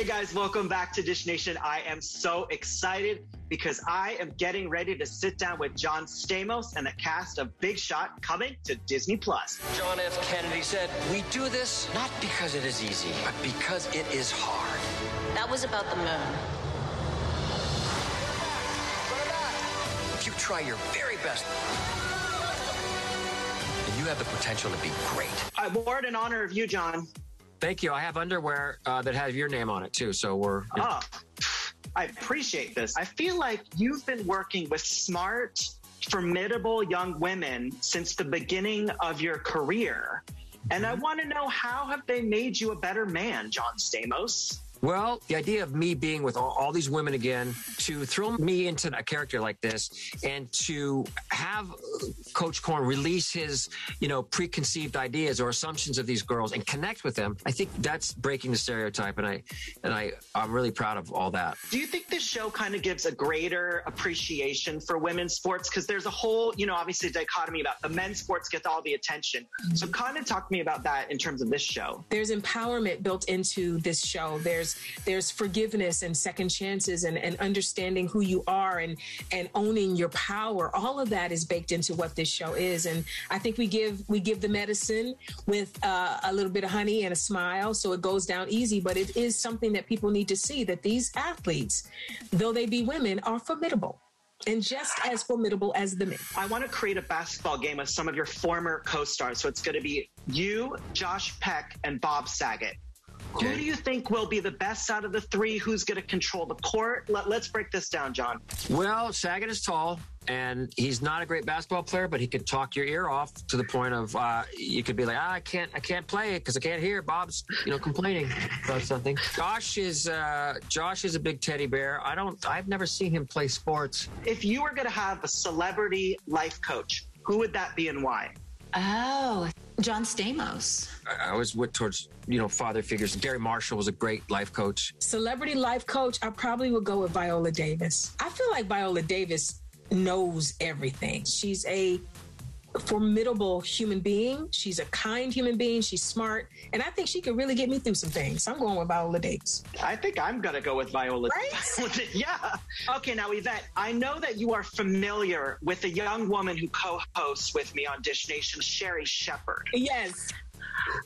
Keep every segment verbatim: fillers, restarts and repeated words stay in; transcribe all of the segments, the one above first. Hey guys, welcome back to Dish Nation. I am so excited because I am getting ready to sit down with John Stamos and the cast of Big Shot, coming to Disney Plus. John F. Kennedy said, "We do this not because it is easy, but because it is hard." That was about the moon. You try your very best, and you have the potential to be great. I award in honor of you, John. Thank you. I have underwear uh, that has your name on it, too, so we're... Oh, I appreciate this. I feel like you've been working with smart, formidable young women since the beginning of your career, mm-hmm. and I want to know, how have they made you a better man, John Stamos? Well, the idea of me being with all, all these women again, to throw me into a character like this, and to have Coach Korn release his, you know, preconceived ideas or assumptions of these girls and connect with them, I think that's breaking the stereotype, and I and I I'm really proud of all that. Do you think this show kind of gives a greater appreciation for women's sports? Because there's a whole, you know, obviously dichotomy about the men's sports gets all the attention. So kind of talk to me about that in terms of this show. There's empowerment built into this show. There's There's forgiveness and second chances and, and understanding who you are and, and owning your power. All of that is baked into what this show is. And I think we give we give the medicine with uh, a little bit of honey and a smile, so it goes down easy. But it is something that people need to see, that these athletes, though they be women, are formidable. And just as formidable as the men. I want to create a basketball game with some of your former co-stars. So it's going to be you, Josh Peck, and Bob Saget. Okay. Who do you think will be the best out of the three? Who's going to control the court? Let, let's break this down, John. Well, Saget is tall, and he's not a great basketball player, but he could talk your ear off to the point of uh, you could be like, ah, I can't, I can't play it because I can't hear Bob's, you know, complaining about something. Josh is, uh, Josh is a big teddy bear. I don't, I've never seen him play sports. If you were going to have a celebrity life coach, who would that be and why? Oh, John Stamos. I always went towards, you know, father figures. Gary Marshall was a great life coach. Celebrity life coach, I probably would go with Viola Davis. I feel like Viola Davis knows everything. She's a formidable human being. She's a kind human being. She's smart. And I think she could really get me through some things. I'm going with Viola Davis. I think I'm going to go with Viola. Right? Yeah. Okay, now, Yvette, I know that you are familiar with a young woman who co-hosts with me on Dish Nation, Sherri Shepherd. Yes.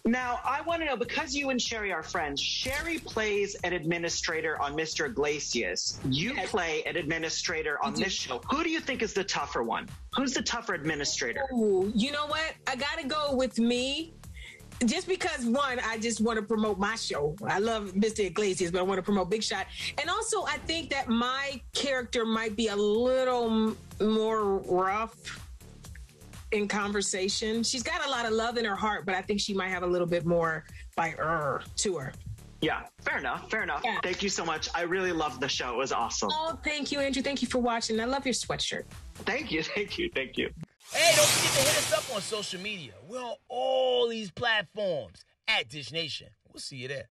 Now, I want to know, because you and Sherri are friends, Sherri plays an administrator on Mister Iglesias. You yes. play an administrator on this show. Who do you think is the tougher one? Who's the tougher administrator? Ooh, you know what? I got to go with me. Just because, one, I just want to promote my show. I love Mister Iglesias, but I want to promote Big Shot. And also, I think that my character might be a little more rough in conversation. She's got a lot of love in her heart, but I think she might have a little bit more by her to her. Yeah, fair enough. Fair enough. Yeah. Thank you so much. I really loved the show. It was awesome. Oh, thank you, Andrew. Thank you for watching. I love your sweatshirt. Thank you. Thank you. Thank you. Hey, don't forget to hit us up on social media. We're on all these platforms at Dish Nation. We'll see you there.